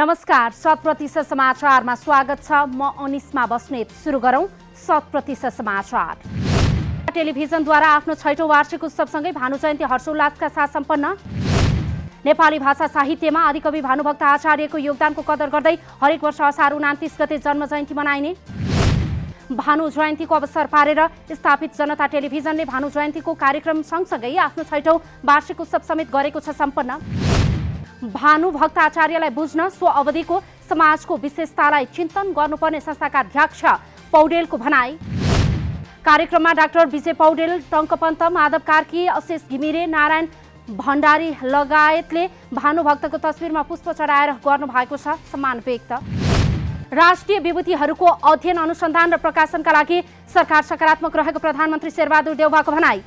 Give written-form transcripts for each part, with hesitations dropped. नमस्कार, 100% समाचारमा स्वागत छ। म अनिस्मा बस्नेत। सुरु गरौं 100% समाचार। टेलिभिजनद्वारा आफ्नो 6औं वार्षिक उत्सवसँगै भानु जयन्ती हर्षोल्लासका साथ सम्पन्न। नेपाली भाषा साहित्यमा आदिकवि भानुभक्त आचार्यको योगदानको कदर गर्दै हरेक वर्ष असार 29 गते जन्म जयन्ती मनाइने। भानु जयन्तीको अवसर पारेर स्थापित जनता टेलिभिजनले भानु जयन्तीको कार्यक्रम सँगसँगै आफ्नो 6औं वार्षिक उत्सव समेत गरेको छ सम्पन्न। भानुभक्त आचार्यलाई बुझ्न सो अवधिको समाजको विशेषतालाई चिन्तन गर्नुपर्ने संस्थाका अध्यक्ष पौडेलको भनाई। कार्यक्रममा डाक्टर विजय पौडेल, टंकपंत माधव कार्की, अशेष घिमिरे, नारायण भण्डारी लगायतले भानुभक्तको तस्बिरमा पुष्प चढाएर गर्नुभएको छ सम्मान व्यक्त। राष्ट्रिय विभूतिहरूको अध्ययन, अनुसन्धान र प्रकाशनका लागि सरकार सकारात्मक रहेको प्रधानमन्त्री शेरबहादुर देउवाको भनाई।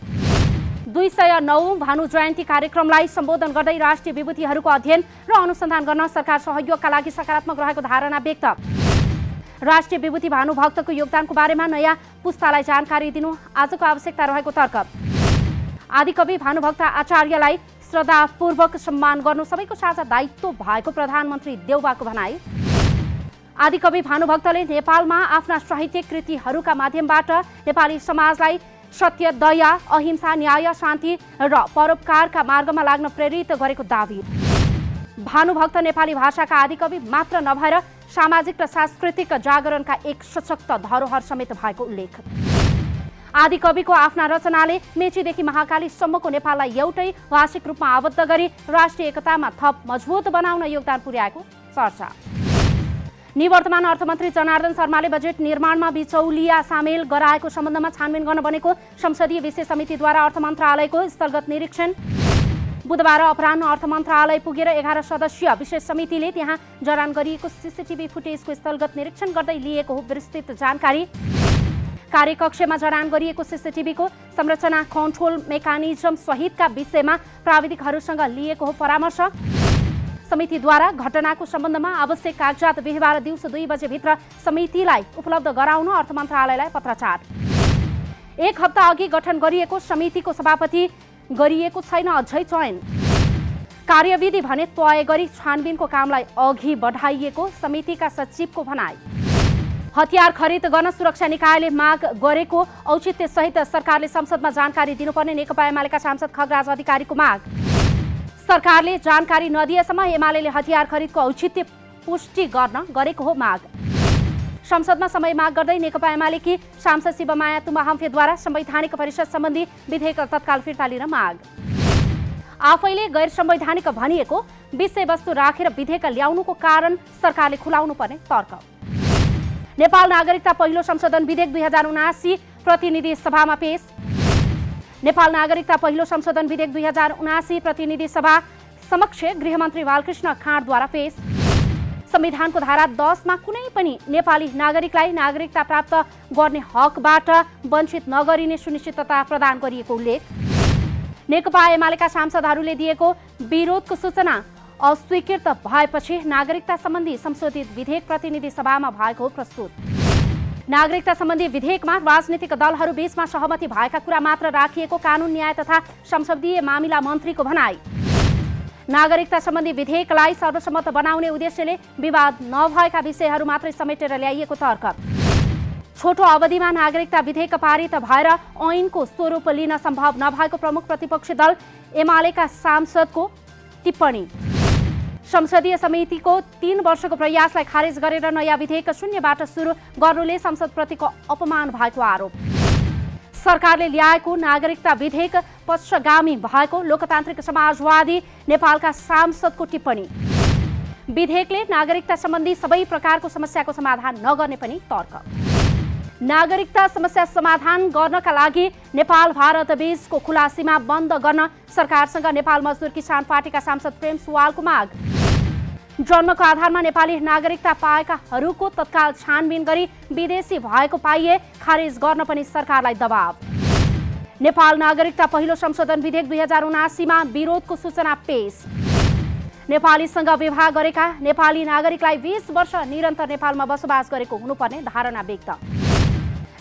209 भानु जयन्ती कार्यक्रमलाई सम्बोधन गर्दै राष्ट्रिय विभूतिहरूको अध्ययन र अनुसन्धान गर्न सरकार सहयोगका लागि सकारात्मक रहेको धारणा व्यक्त। राष्ट्रिय विभूति भानुभक्तको योगदानको बारेमा नयाँ पुस्तालाई जानकारी दिनु आजको आवश्यकता रहेको तर्क। आदिकवि भानुभक्त आचार्यलाई श्रद्धापूर्वक सम्मान गर्नु सबैको साझा दायित्व भएको प्रधानमन्त्री देउवाको भनाई। आदिकवि भानुभक्तले नेपालमा आफ्ना साहित्यिक कृतिहरूका माध्यमबाट नेपाली समाजलाई सत्य, दया, अहिंसा, न्याय, शान्ति र परोपकारका मार्गमा लाग्न प्रेरित गरेको दावी। भानुभक्त नेपाली भाषाका आदिकवि मात्र नभएर सामाजिक र सांस्कृतिक जागरणका एक सशक्त धरोहर समेत भएको उल्लेख। आदिकविको आफ्ना रचनाले मेचीदेखि महाकालीसम्मको नेपाललाई एउटै भाषिक रूपमा आबद्ध गरी राष्ट्रिय एकतामा थप मजबुत बनाउन योगदान पुर्याएको चर्चा। निवर्तमान अर्थमन्त्री जनार्दन शर्माले बजेट निर्माणमा बिचौलिया सामेल गराएको सम्बन्धमा छानबिन गर्न बनेको संसदीय विशेष समितिद्वारा अर्थ मन्त्रालयको स्थलगत निरीक्षण। बुधबार अपराह्न अर्थ मन्त्रालय पुगेर 11 सदस्यीय विशेष समितिले त्यहाँ जडान गरिएको सीसीटीभी फुटेजको स्थलगत निरीक्षण गर्दै लिएको विस्तृत जानकारी। कार्यकक्षमा जडान गरिएको सीसीटीभीको संरचना, कन्ट्रोल मेकानिजम सहितका विषयमा प्राविधिकहरूसँग लिएको परामर्श। समितिद्वारा घटनाको सम्बन्धमा आवश्यक कागजात बिहिबार दिउँसो 2 बजे भित्र समितिलाई उपलब्ध गराउन अर्थ मन्त्रालयलाई पत्रचार। एक हप्ता अघि गठन गरिएको समितिको सभापति गरिएको छैन, अझै चयन। कार्यविधि भने तय गरी छानबिनको कामलाई अघि बढाइएको समितिका सचिवको भनाई। हतियार खरिद गर्न सुरक्षा निकायले माग गरेको औचित्य सहित सरकारले संसदमा जानकारी दिनुपर्ने नेकपा एमालेका सांसद खगराज अधिकारीको माग। सरकारले जानकारी नदिएसम्म एमालेले हतियार खरिदको औचित्य पुष्टि गर्न गरेको हो माग। संसदमा समय माग गर्दै नेकपा एमालेकी सांसद शिवमाया तुम्बाहाम्फेद्वारा संवैधानिक परिषद सम्बन्धी विधेयक तत्काल फिर्ता लिन माग। आफैले गैर संवैधानिक भनिएको विषयवस्तु राखेर विधेयक ल्याउनुको कारण सरकारले खुलाउनु पर्ने तर्क। नेपाल नागरिकता पहिलो संशोधन विधेयक 2079 प्रतिनिधि सभामा पेश। नेपाल नागरिकता पहिलो संशोधन विधेयक 2079 प्रतिनिधि सभा समक्ष गृहमन्त्री बालकृष्ण खाँडद्वारा पेश। संविधानको धारा 10मा कुनै पनि नेपाली नागरिकलाई नागरिकता प्राप्त गर्ने हकबाट वञ्चित नगरिने सुनिश्चितता प्रदान गरिएको उल्लेख। नेकपा एमालेका सांसदहरूले दिएको विरोधको सूचना अस्वीकृत भएपछि नागरिकता सम्बन्धी संशोधित विधेयक प्रतिनिधि सभामा भएको प्रस्तुत। नागरिकता सम्बन्धी विधेयकमा राजनीतिक दलहरू बीचमा सहमति भएका कुरा मात्र राखिएको कानुन, न्याय तथा संसदीय मामिला मन्त्रीको भनाई। नागरिकता सम्बन्धी विधेयकलाई सर्वसम्मत बनाउने उद्देश्यले विवाद नभएका विषयहरू मात्रै समेटेर ल्याइएको तर्क। छोटो अवधिमा नागरिकता विधेयक पारित भएर ऐनको स्वरूप लिन सम्भव नभएको प्रमुख प्रतिपक्षी दल एमालेका सांसदको टिप्पणी। संसदीय समितिको 3 वर्षको प्रयासलाई खारेज गरेर नयाँ विधेयक शून्यबाट सुरु गर्नुले संसदप्रतिको अपमान भएको आरोप। सरकारले ल्याएको नागरिकता विधेयक पक्षगामी भएको लोकतान्त्रिक समाजवादी नेपालका सांसदको टिप्पणी। विधेयकले नागरिकता सम्बन्धी सबै प्रकारको समस्याको समाधान नगर्ने पनि तर्क। नागरिकता समस्या समाधान गर्नका लागि नेपाल भारत बीचको खुला सीमा बन्द गर्न सरकारसँग नेपाल मजदुर किसान पार्टीका सांसद प्रेम सुवालको माग। जन्मको आधारमा नेपाली नागरिकता पाएकाहरूको तत्काल छानबिन गरी विदेशी भएको पाइए खारेज गर्न पनि सरकारलाई दबाव। नेपाल नागरिकता पहिलो संशोधन विधेयक 2079मा विरोधको सूचना पेश। नेपालीसँग विवाह गरेका नेपाली नागरिकलाई 20 वर्ष निरन्तर नेपालमा बसोबास गरेको हुनुपर्ने धारणा व्यक्त।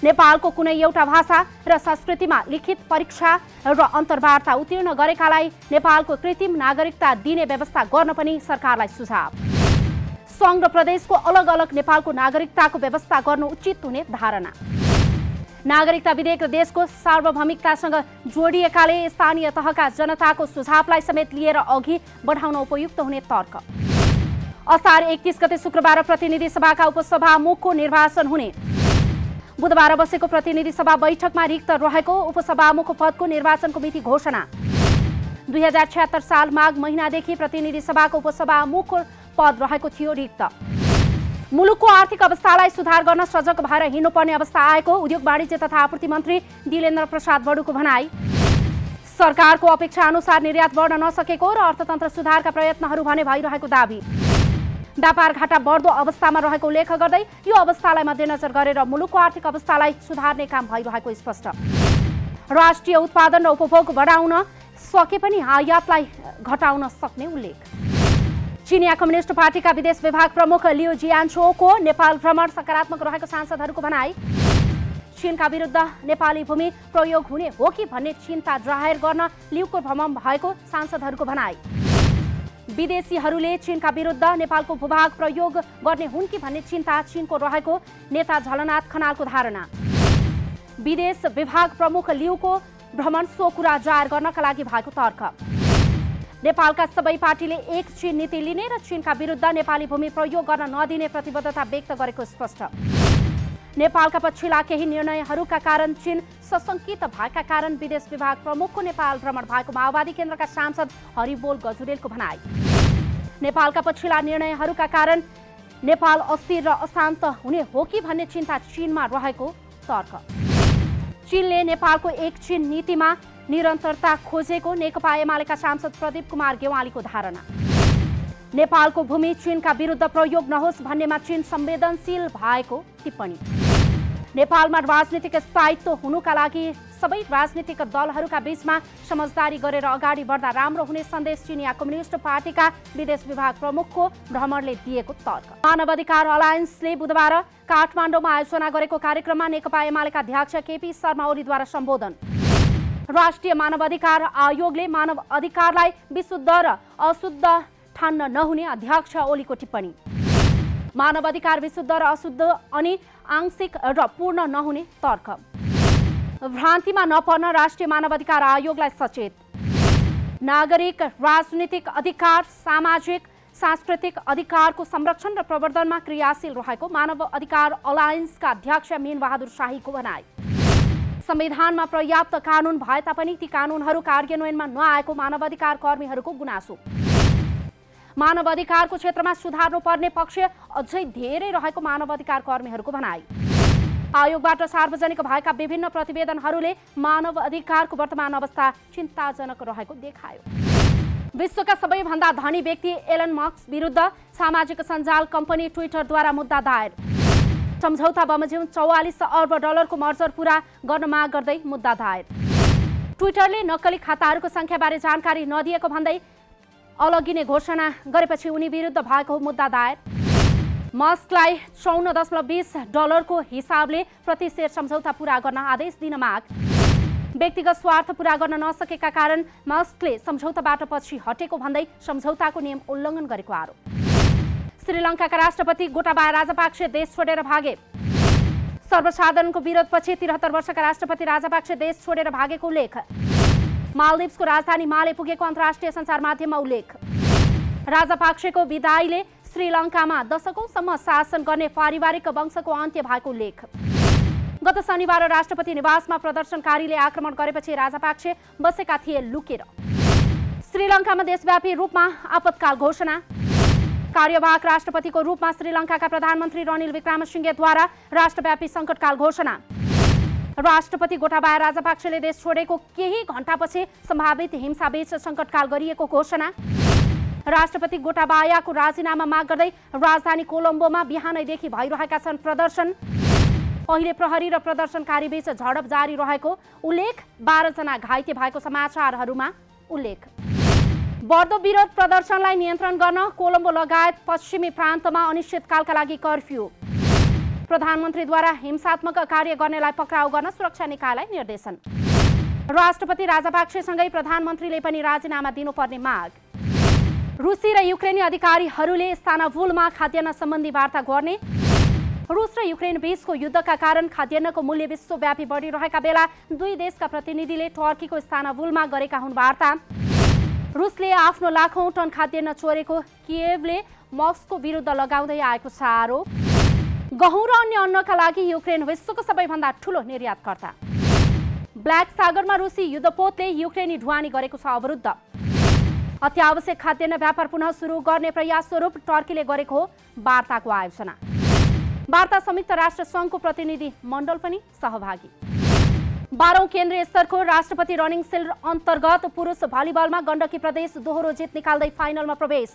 नेपालको कुनै एउटा भाषा र संस्कृतिमा लिखित परीक्षा र अन्तर्वार्ता उत्तीर्ण गरेकालाई नेपालको कृत्रिम नागरिकता दिने व्यवस्था गर्न पनि सरकारलाई सुझाव। संघ र प्रदेशको अलग अलग नेपालको नागरिकताको व्यवस्था गर्न उचित हुने धारणा। नागरिकता विधेयक र देशको सार्वभौमिकतासँग जोडिएकाले स्थानीय तहका जनताको सुझावलाई समेत लिएर अघि बढाउन उपयुक्त हुने तर्क। असार 31 गते शुक्रबार प्रतिनिधि सभाका उपसभामुखको निर्वाचन हुने। बुधबार बसेको प्रतिनिधि सभा बैठकमा रिक्त रहेको उपसभामुख पदको निर्वाचनको मिति घोषणा। 2076 साल माघ महिनादेखि प्रतिनिधि सभाको उपसभामुख पद रहेको थियो रिक्त। मुलुकको आर्थिक अवस्थालाई सुधार गर्न सजग भएर हिँड्नुपर्ने अवस्था आएको उद्योग वाणिज्य तथा आपूर्ति मन्त्री दिलेन्द्र प्रसाद बडुको भनाई। सरकारको अपेक्षा अनुसार निर्यात बढ्न नसकेको र अर्थतन्त्र सुधारका प्रयत्नहरू भने भइरहेको दाबी। व्यापार घाटा बढ्दो अवस्थामा रहेको उल्लेख गर्दै यो अवस्थालाई मध्यनजर गरेर मुलुकको आर्थिक अवस्थालाई सुधार्ने काम भइरहेको स्पष्ट। राष्ट्रिय उत्पादन र उपभोग बढाउन सके पनि आयातलाई घटाउन सक्ने उल्लेख। चीनिया कम्युनिस्ट पार्टीका विदेश विभाग प्रमुख लियो जियान्छोको नेपाल भ्रमण सकारात्मक रहेको सांसदहरूको भनाई। चीनका विरुद्ध नेपाली भूमि प्रयोग हुने हो कि भन्ने चिन्ता जाहेर गर्न लियुको भ्रमण भएको सांसदहरूको भनाई। विदेशीहरूले चीनका विरुद्ध नेपालको भूभाग प्रयोग गर्ने हुन् कि भन्ने चिन्ता चीनको रहेको नेता झलनाथ खनालको धारणा। विदेश विभाग प्रमुख लियुको भ्रमण सो कुरा जाहेर गर्नका लागि भएको तर्क। नेपालका सबै पार्टीले एक चीन नीति लिने र चीनका विरुद्ध नेपाली भूमि प्रयोग गर्न नदिने प्रतिबद्धता व्यक्त गरेको स्पष्ट। नेपालका पछिल्ला केही निर्णयहरूका कारण चीन सशङ्कित भएका कारण विदेश विभाग प्रमुखको नेपाल भ्रमण भएको माओवादी केन्द्रका सांसद हरिबोल गजुरेलको भनाई। नेपालका पछिल्ला निर्णयहरूका कारण नेपाल अस्थिर र अशान्त हुने हो कि भन्ने चिन्ता चीनमा रहेको तर्क। चीनले नेपालको एक चीन नीतिमा निरन्तरता खोजेको नेकपा एमालेका सांसद प्रदीप कुमार गेवालीको धारणा। नेपालको भूमि चीनका विरुद्ध प्रयोग नहोस् भन्नेमा चीन संवेदनशील भएको टिप्पणी। नेपालमा राजनीतिक स्थायित्व हुनुका लागि सबै राजनीतिक दलहरूका बीचमा समझदारी गरेर अगाडि बढ्दा राम्रो हुने सन्देश चीनिया कम्युनिस्ट पार्टीका विदेश विभाग प्रमुखको भ्रमणले दिएको तर्क। मानव अधिकार अलायन्सले बुधबार काठमाडौँमा आयोजना गरेको कार्यक्रममा नेकपा एमालेका अध्यक्ष केपी शर्मा ओलीद्वारा सम्बोधन। राष्ट्रिय मानवाधिकार आयोगले मानव अधिकारलाई विशुद्ध र अशुद्ध ठान्न नहुने अध्यक्ष ओलीको टिप्पणी। मानव अधिकार विशुद्ध र अशुद्ध अनि आंशिक र पूर्ण नहुने तर्क। भ्रान्तिमा नपर्न राष्ट्रिय मानवाधिकार आयोगलाई सचेत। नागरिक राजनीतिक अधिकार सामाजिक सांस्कृतिक अधिकारको संरक्षण र प्रवर्धनमा क्रियाशील रहेको मानव अधिकार अलायन्सका अध्यक्ष मीन बहादुर शाहीको भनाई। संविधानमा पर्याप्त कानून भए तापनि ती कानूनहरू कार्यान्वयनमा नआएको मानवाधिकार कर्मीहरूको गुनासो। मानवाधिकारको क्षेत्रमा सुधार्नुपर्ने पक्ष अझै धेरै रहेको मानवाधिकार कर्मीहरूको भनाई। आयोगबाट सार्वजनिक भएका विभिन्न प्रतिवेदनहरूले मानव अधिकारको वर्तमान अवस्था चिन्ताजनक रहेको देखायो। विश्वका सबैभन्दा धनी व्यक्ति एलन मस्क विरुद्ध सामाजिक सञ्जाल कम्पनी ट्विटरद्वारा मुद्दा दायर। सम्झौता बमोजिम 44 अर्ब डलरको मर्जर पूरा गर्न माग गर्दै मुद्दा दायर। ट्विटरले नक्कली खाताहरूको संख्याबारे जानकारी नदिएको भन्दै अलगिने घोषणा गरेपछि उनी विरुद्ध भएको मुद्दा दायर। मस्कलाई 54.20 डलरको हिसाबले प्रति शेयर सम्झौता पूरा गर्न आदेश दिन माग। व्यक्तिगत स्वार्थ पूरा गर्न नसकेका कारण मस्कले सम्झौताबाट पछि हटेको भन्दै सम्झौताको नियम उल्लङ्घन गरेको आरोप। श्रीलङ्काका राष्ट्रपति गोटाबाया राजपक्षे देश छोडेर भागे। सर्वसाधारणको विरोधपछि 73 वर्षका राष्ट्रपति राजपक्षे देश छोडेर भागेको उल्लेख। मालदिप्सको राजधानी माले पुगेको अन्तर्राष्ट्रिय सञ्चार माध्यममा उल्लेख। राजपक्षेको विदाईले श्रीलङ्कामा दशकौँसम्म शासन गर्ने पारिवारिक वंशको अन्त्य भएको उल्लेख। गत शनिबार राष्ट्रपति निवासमा प्रदर्शनकारीले आक्रमण गरेपछि राजपक्षे बसेका थिए लुकेर। श्रीलङ्कामा देशव्यापी रूपमा आपतकाल घोषणा। कार्यवाहक राष्ट्रपतिको रूपमा श्रीलङ्काका प्रधानमन्त्री रनिल विक्रमसिंघेद्वारा राष्ट्रव्यापी संकटकाल घोषणा। राष्ट्रपति गोटाबाया राजपक्षेले देश छोडेको केही घण्टापछि सम्भावित हिंसाबीच संकटकाल गरिएको घोषणा। राष्ट्रपति गोटाबायाको राजीनामा माग गर्दै राजधानी कोलम्बोमा बिहानैदेखि भइरहेका छन् प्रदर्शन। अहिले प्रहरी र प्रदर्शनकारीबीच झडप जारी रहेको उल्लेख। 12 जना घाइते भएको समाचारहरूमा उल्लेख। बढ्दो विरोध प्रदर्शनलाई नियन्त्रण गर्न कोलम्बो लगायत पश्चिमी प्रान्तमा अनिश्चितकालका लागि कर्फ्यू। प्रधानमन्त्रीद्वारा हिंसात्मक कार्य गर्नेलाई पक्राउ गर्न सुरक्षा निकायलाई निर्देशन। राष्ट्रपति राजपक्षेसँगै प्रधानमन्त्रीले पनि राजीनामा दिनुपर्ने माग। रूसी र युक्रेनी अधिकारीहरूले इस्तानबुलमा खाद्यान्न सम्बन्धी वार्ता गर्ने। रूस र युक्रेन बीचको युद्धका कारण खाद्यान्नको मूल्य विश्वव्यापी बढिरहेका बेला दुई देशका प्रतिनिधिले टर्कीको इस्तानबुलमा गरेका हुन् वार्ता। रूसले आफ्नो लाखौं टन खाद्यान्न चोरेको कियेभले मस्को विरुद्ध लगाउँदै आएको छ आरोप। गहुँ र अन्य अन्नका लागि युक्रेन विश्वको सबैभन्दा ठूलो निर्यातकर्ता। ब्ल्याक सागरमा रूसी युद्धपोतले युक्रेनी ढुवानी गरेको छ अवरुद्ध। अत्यावश्यक खाद्यान्न व्यापार पुनः सुरु गर्ने प्रयास स्वरूप टर्कीले गरेको हो वार्ताको आयोजना। वार्ता संयुक्त राष्ट्र संघको प्रतिनिधि मण्डल पनि सहभागी। 12औं केन्द्रीय स्तरको राष्ट्रपति रनिङ सेल अन्तर्गत पुरुष भलिबलमा गण्डकी प्रदेश दोहोरो जित निकाल्दै फाइनलमा प्रवेश।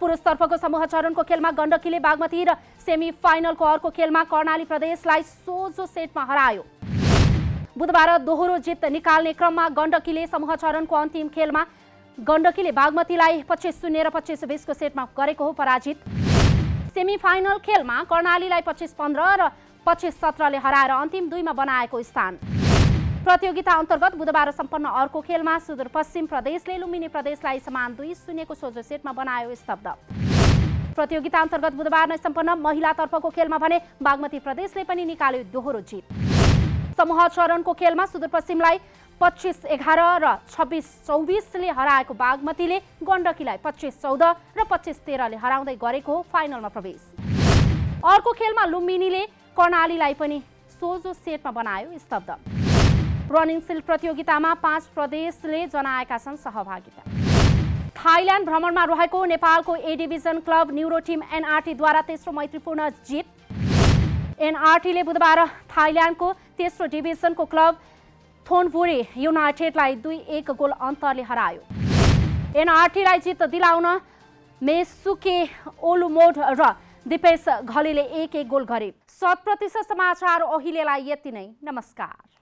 पुरुष तर्फको समूह चरणको खेलमा गण्डकीले बागमती र सेमी फाइनलको अर्को खेलमा कर्णाली प्रदेशलाई सोझो सेटमा हरायो। बुधबार दोहोरो जित निकाल्ने क्रममा गण्डकीले समूह चरणको अन्तिम खेलमा बागमतीलाई 25-0 र 25-20 को सेटमा गरेको हो पराजित। सेमिफाइनल खेलमा कर्णालीलाई 25-15 र 25-17 ले हराएर अन्तिम दुईमा बनाएको स्थान। प्रतियोगिता अन्तर्गत बुधबार सम्पन्न अर्को खेलमा सुदूरपश्चिम प्रदेशले लुम्बिनी प्रदेशलाई समान 2-0 को सोझो सेटमा बनायो स्तब्ध। प्रतियोगिता अन्तर्गत बुधबार नै सम्पन्न महिला तर्फको खेलमा भने बागमती प्रदेशले पनि निकाल्यो दोहोरो जित। समूह चरणको खेलमा सुदूरपश्चिमलाई 25-11 र 26-24 ले हराएको बागमतीले गण्डकीलाई 25-14 र 25-13 ले हराउँदै गरेको फाइनलमा प्रवेश। अर्को खेलमा लुम्बिनीले कर्णालीलाई पनि सोझो सेटमा बनायो स्तब्ध। रनिङ सिल प्रतियोगितामा 5 प्रदेशले जनाएका छन् सहभागिता। थाइल्याण्ड भ्रमणमा रहेको नेपालको A division club new road team NRT द्वारा तेस्रो मैत्रीपूर्ण जित। एनआरटीले बुधबार थाइल्याण्डको तेस्रो डिभिजनको क्लब थोनवरी यूनाइटेडलाई 2-1 गोल अन्तरले हरायो। एनआरटीलाई जित दिलाउन मेसुके ओलुमोड र दिपेश घलेले 1-1 गोल गरे। 100% समाचार अहिलेलाई यति नै। नमस्कार।